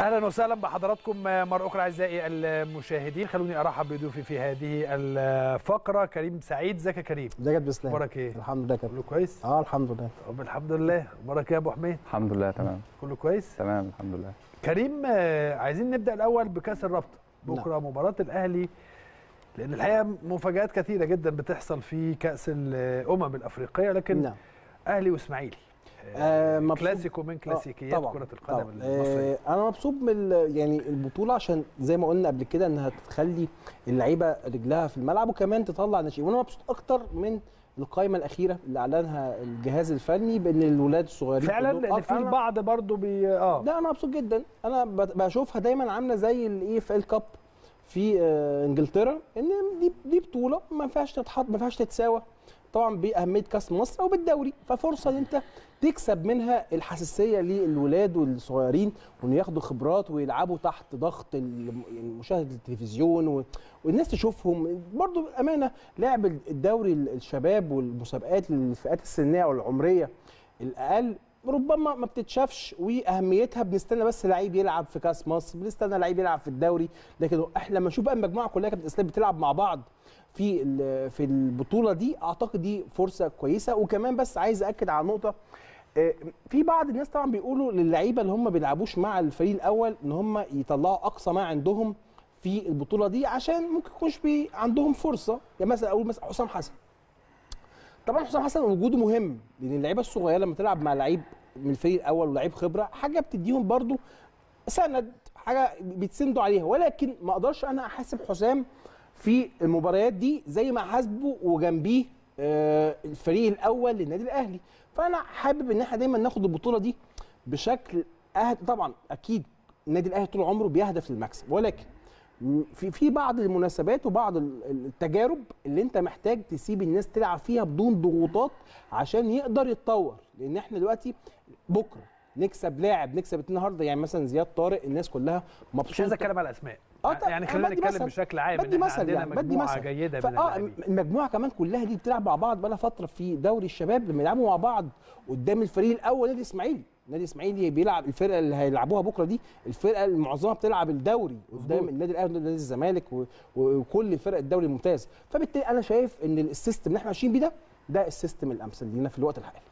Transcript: اهلا وسهلا بحضراتكم مره اخرى اعزائي المشاهدين. خلوني ارحب بضيوفي في هذه الفقره كريم سعيد زكي. كريم ازيك يا اسلام؟ اخبارك ايه؟ الحمد لله. كله كويس؟ اه الحمد لله. طب الحمد لله. اخبارك ايه يا ابو حميد؟ الحمد لله تمام. كله كويس؟ تمام الحمد لله. كريم عايزين نبدا الاول بكاس الرابطه بكره. نعم. مباراه الاهلي، لان الحقيقه مفاجآت كثيره جدا بتحصل في كاس الامم الافريقيه، لكن نعم. اهلي واسماعيلي كلاسيكو من كلاسيكيات كرة القدم المصرية. أنا مبسوط من يعني البطولة، عشان زي ما قلنا قبل كده إنها تخلي اللعيبة رجلها في الملعب وكمان تطلع ناشئين، وأنا مبسوط أكتر من القائمة الأخيرة اللي أعلنها الجهاز الفني بإن الولاد الصغيرين فعلا، لأن في البعض برضه لا أنا مبسوط جدا. أنا بشوفها دايما عاملة زي الإيه في الكاب في إنجلترا، إن دي بطولة ما فيهاش تتحط، ما فيهاش تتساوى طبعا باهميه كاس مصر او بالدوري، ففرصه ان انت تكسب منها الحساسيه للولاد والصغيرين وان ياخدوا خبرات ويلعبوا تحت ضغط مشاهده التلفزيون والناس تشوفهم. برضو بامانه لعب الدوري الشباب والمسابقات للفئات السنيه والعمريه الاقل ربما ما بتتشافش واهميتها، بنستنى بس لعيب يلعب في كاس مصر، بنستنى لعيب يلعب في الدوري، لكن احنا لما نشوف بقى المجموعه كلها كابتن اسلام بتلعب مع بعض في البطوله دي، اعتقد دي فرصه كويسه. وكمان بس عايز اكد على نقطه، في بعض الناس طبعا بيقولوا للعيبه اللي هم ما بيلعبوش مع الفريق الاول ان هم يطلعوا اقصى ما عندهم في البطوله دي عشان ممكن يكونش عندهم فرصه. يعني مثلا اقول مثلا حسام حسن، طبعا حسام حسن وجوده مهم لان اللعيبه الصغيره لما تلعب مع لعيب من الفريق الاول ولعيب خبره حاجه بتديهم برضو سند، حاجه بيتسندوا عليها، ولكن ما اقدرش انا احاسب حسام في المباريات دي زي ما حاسبه وجنبيه الفريق الاول للنادي الاهلي. فانا حابب ان احنا دايما ناخد البطوله دي بشكل طبعا اكيد النادي الاهلي طول عمره بيهدف للمكسب، ولكن في بعض المناسبات وبعض التجارب اللي انت محتاج تسيب الناس تلعب فيها بدون ضغوطات عشان يقدر يتطور. لان احنا دلوقتي بكره نكسب لاعب، نكسب النهارده يعني مثلا زياد طارق، الناس كلها مبسوطه. مش عايز اتكلم على اسماء يعني خلينا نتكلم بشكل عام ان احنا عندنا مجموعه جيده من المجموعه كمان كلها دي بتلعب مع بعض بقى فتره في دوري الشباب، لما يلعبوا مع بعض قدام الفريق الاول نادي الاسماعيلي. النادي الاسماعيلي بيلعب الفرقه اللي هيلعبوها بكره دي الفرقه اللي معظمها بتلعب الدوري قدام النادي الاهلي ونادي الزمالك وكل فرق الدوري الممتاز، فبالتالي انا شايف ان السيستم اللي احنا ماشيين بيه ده السيستم الامثل لينا في الوقت الحالي.